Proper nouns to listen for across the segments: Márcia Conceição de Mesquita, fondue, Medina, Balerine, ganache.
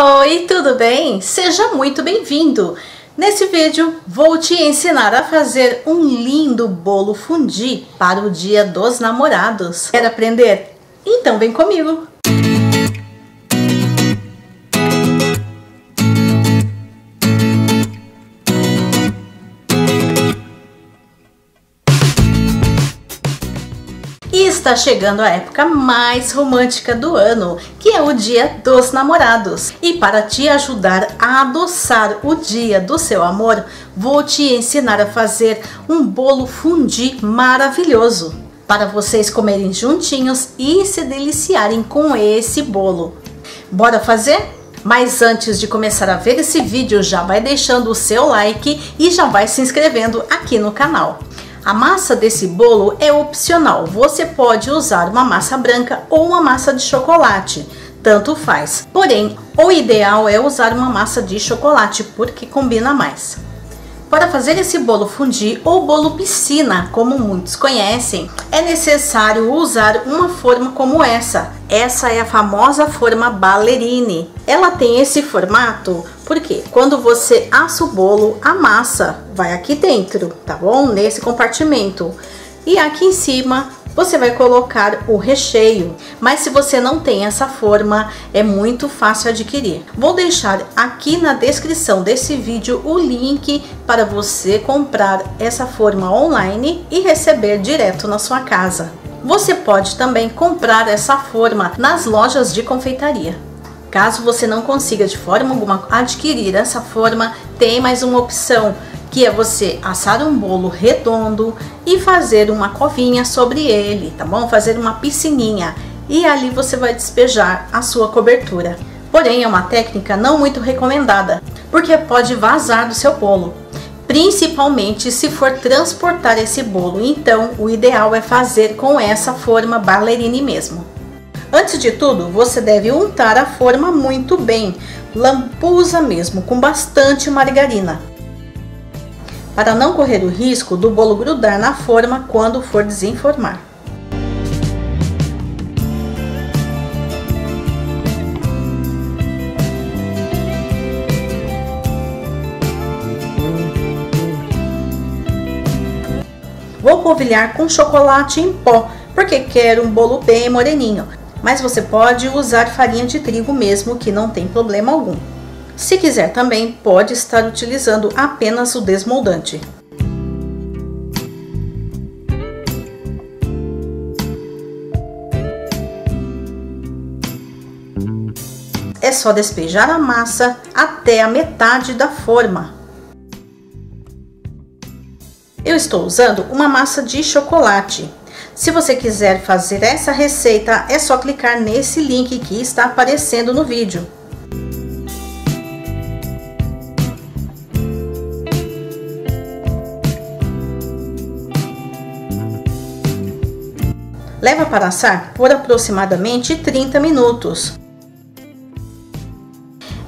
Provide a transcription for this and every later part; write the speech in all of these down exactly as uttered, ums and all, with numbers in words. Oi, tudo bem? Seja muito bem-vindo! Nesse vídeo vou te ensinar a fazer um lindo bolo fondue para o Dia dos Namorados. Quer aprender? Então vem comigo! Está chegando a época mais romântica do ano, que é o Dia dos Namorados. E para te ajudar a adoçar o dia do seu amor, vou te ensinar a fazer um bolo fondue maravilhoso, para vocês comerem juntinhos e se deliciarem com esse bolo. Bora fazer? Mas antes de começar a ver esse vídeo, já vai deixando o seu like e já vai se inscrevendo aqui no canal. A massa desse bolo é opcional, você pode usar uma massa branca ou uma massa de chocolate, tanto faz. Porém, o ideal é usar uma massa de chocolate, porque combina mais. Para fazer esse bolo fondue ou bolo piscina, como muitos conhecem, é necessário usar uma forma como essa. Essa é a famosa forma Balerine. Ela tem esse formato porque quando você assa o bolo, a massa vai aqui dentro, tá bom? Nesse compartimento. E aqui em cima você vai colocar o recheio. Mas se você não tem essa forma, é muito fácil adquirir. Vou deixar aqui na descrição desse vídeo o link para você comprar essa forma online e receber direto na sua casa. Você pode também comprar essa forma nas lojas de confeitaria. Caso você não consiga de forma alguma adquirir essa forma, tem mais uma opção, que é você assar um bolo redondo e fazer uma covinha sobre ele, tá bom? Fazer uma piscininha e ali você vai despejar a sua cobertura. Porém, é uma técnica não muito recomendada, porque pode vazar do seu bolo, principalmente se for transportar esse bolo. Então, o ideal é fazer com essa forma Balerine mesmo. Antes de tudo, você deve untar a forma muito bem, lambuza mesmo, com bastante margarina, para não correr o risco do bolo grudar na forma quando for desenformar. Vou polvilhar com chocolate em pó, porque quero um bolo bem moreninho, mas você pode usar farinha de trigo mesmo, que não tem problema algum. Se quiser também, pode estar utilizando apenas o desmoldante. É só despejar a massa até a metade da forma. Eu estou usando uma massa de chocolate. Se você quiser fazer essa receita, é só clicar nesse link que está aparecendo no vídeo. Leva para assar por aproximadamente trinta minutos.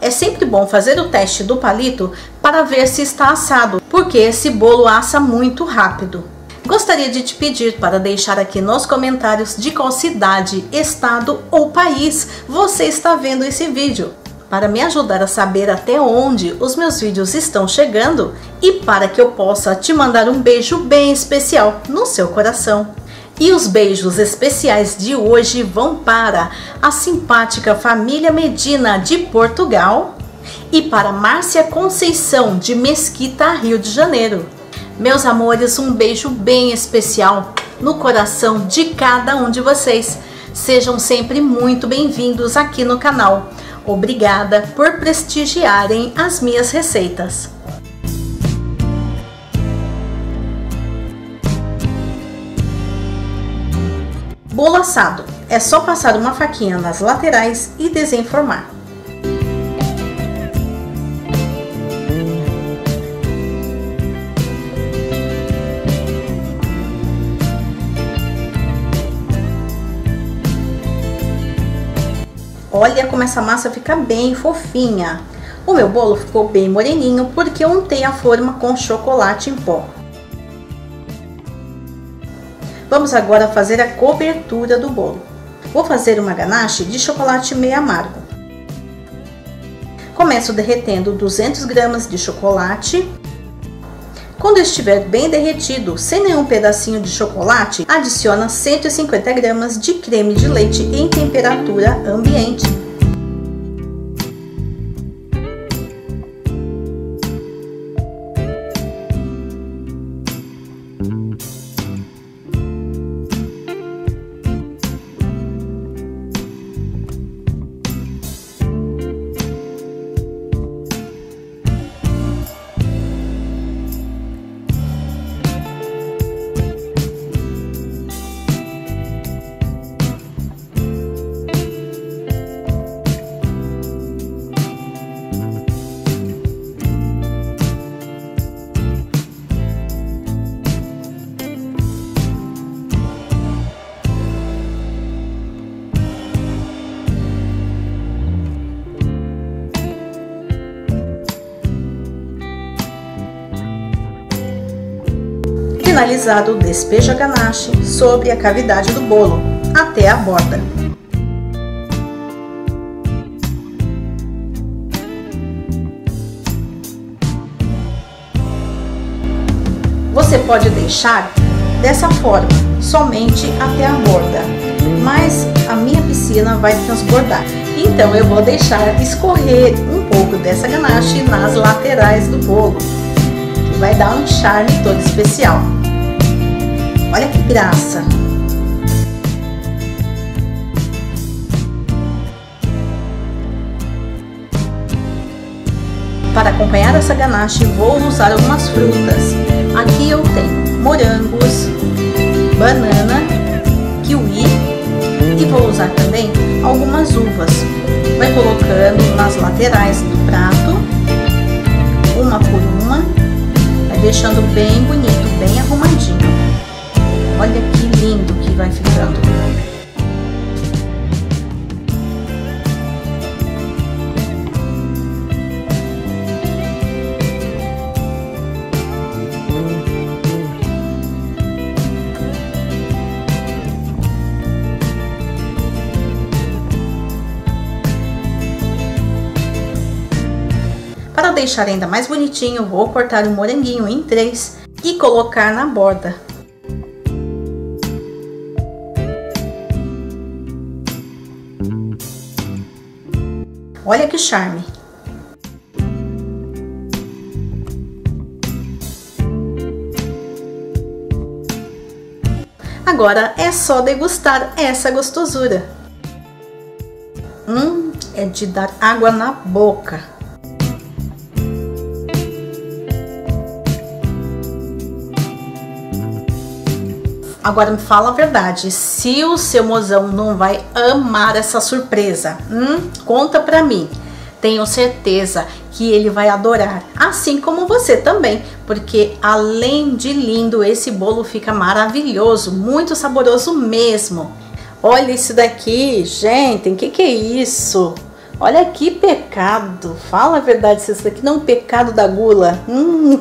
É sempre bom fazer o teste do palito para ver se está assado, porque esse bolo assa muito rápido. Gostaria de te pedir para deixar aqui nos comentários de qual cidade, estado ou país você está vendo esse vídeo, para me ajudar a saber até onde os meus vídeos estão chegando e para que eu possa te mandar um beijo bem especial no seu coração. E os beijos especiais de hoje vão para a simpática família Medina de Portugal e para Márcia Conceição de Mesquita, Rio de Janeiro. Meus amores, um beijo bem especial no coração de cada um de vocês. Sejam sempre muito bem-vindos aqui no canal. Obrigada por prestigiarem as minhas receitas. Bolo assado, é só passar uma faquinha nas laterais e desenformar. Olha como essa massa fica bem fofinha. O meu bolo ficou bem moreninho porque eu untei a forma com chocolate em pó. Vamos agora fazer a cobertura do bolo. Vou fazer uma ganache de chocolate meio amargo. Começo derretendo duzentas gramas de chocolate. Quando estiver bem derretido, sem nenhum pedacinho de chocolate, adiciona cento e cinquenta gramas de creme de leite em temperatura ambiente. Finalizado, despeja a ganache sobre a cavidade do bolo, até a borda. Você pode deixar dessa forma, somente até a borda, mas a minha piscina vai transbordar. Então eu vou deixar escorrer um pouco dessa ganache nas laterais do bolo, que vai dar um charme todo especial. Olha que graça! Para acompanhar essa ganache, vou usar algumas frutas. Aqui eu tenho morangos, banana, kiwi e vou usar também algumas uvas. Vai colocando nas laterais do prato, uma por uma, vai deixando bem bonito, bem arrumadinho. Olha que lindo que vai ficando. Para deixar ainda mais bonitinho, vou cortar o moranguinho em três e colocar na borda. Olha que charme! Agora é só degustar essa gostosura. Hum, é de dar água na boca. Agora me fala a verdade, se o seu mozão não vai amar essa surpresa, hum, conta pra mim. Tenho certeza que ele vai adorar, assim como você também, porque além de lindo, esse bolo fica maravilhoso, muito saboroso mesmo. Olha isso daqui, gente, o que que é isso? Olha que pecado, fala a verdade, se isso daqui não é um pecado da gula. Hum,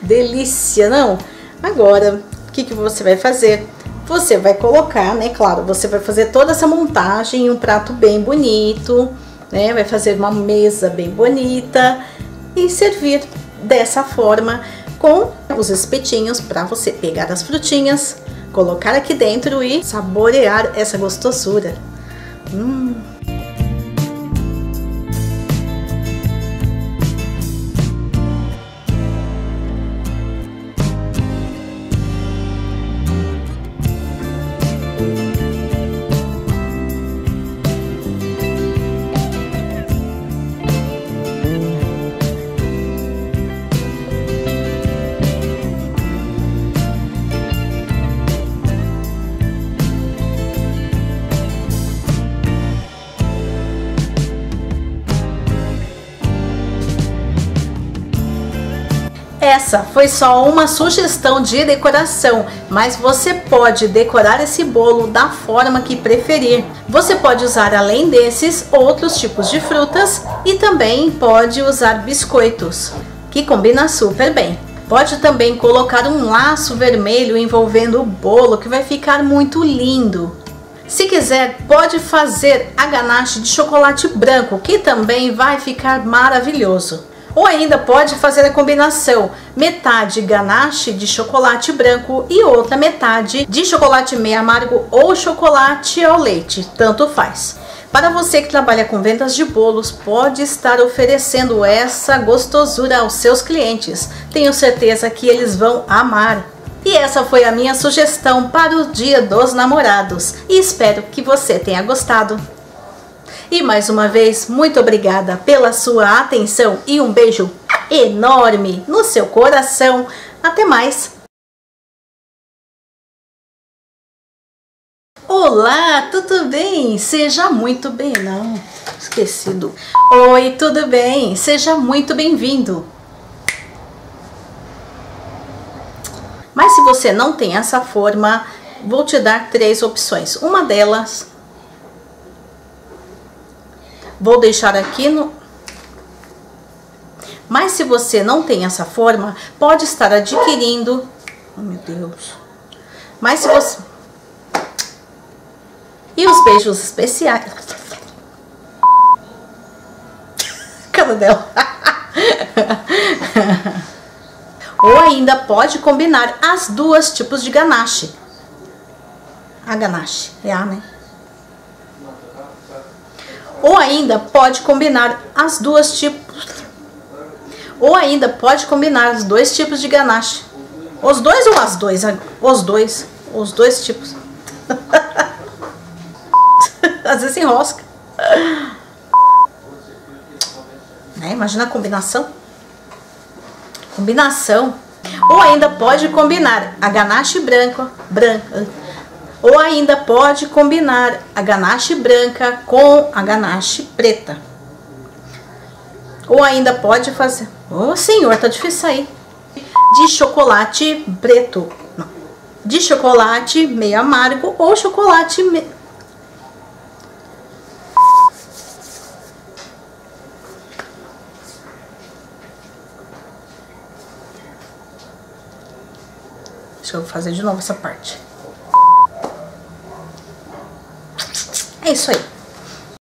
delícia, não? Agora... O que, que você vai fazer? Você vai colocar, né? Claro, você vai fazer toda essa montagem em um prato bem bonito, né? Vai fazer uma mesa bem bonita e servir dessa forma com os espetinhos para você pegar as frutinhas, colocar aqui dentro e saborear essa gostosura. Hum. Essa foi só uma sugestão de decoração, mas você pode decorar esse bolo da forma que preferir. Você pode usar, além desses, outros tipos de frutas e também pode usar biscoitos, que combina super bem. Pode também colocar um laço vermelho envolvendo o bolo, que vai ficar muito lindo. Se quiser, pode fazer a ganache de chocolate branco, que também vai ficar maravilhoso. Ou ainda pode fazer a combinação metade ganache de chocolate branco e outra metade de chocolate meio amargo ou chocolate ao leite, tanto faz. Para você que trabalha com vendas de bolos, pode estar oferecendo essa gostosura aos seus clientes. Tenho certeza que eles vão amar. E essa foi a minha sugestão para o Dia dos Namorados. E espero que você tenha gostado. E mais uma vez, muito obrigada pela sua atenção e um beijo enorme no seu coração. Até mais! Olá, tudo bem? Seja muito bem... Não, esquecido. Oi, tudo bem? Seja muito bem-vindo. Mas se você não tem essa forma, vou te dar três opções. Uma delas, vou deixar aqui no... Mas se você não tem essa forma, pode estar adquirindo... Oh, meu Deus. Mas se você... E os beijos especiais... Cara dela. Ou ainda pode combinar as duas tipos de ganache. A ganache é a, né? Ou ainda pode combinar as duas tipos. Ou ainda pode combinar os dois tipos de ganache. Os dois ou as dois? Os dois. Os dois tipos. Às vezes enrosca. Né? Imagina a combinação. Combinação. Ou ainda pode combinar a ganache branca, branca. Ou ainda pode combinar a ganache branca com a ganache preta. Ou ainda pode fazer... Ô, senhor, tá difícil aí. De chocolate preto. Não. De chocolate meio amargo ou chocolate... Me... Deixa eu fazer de novo essa parte. É isso aí.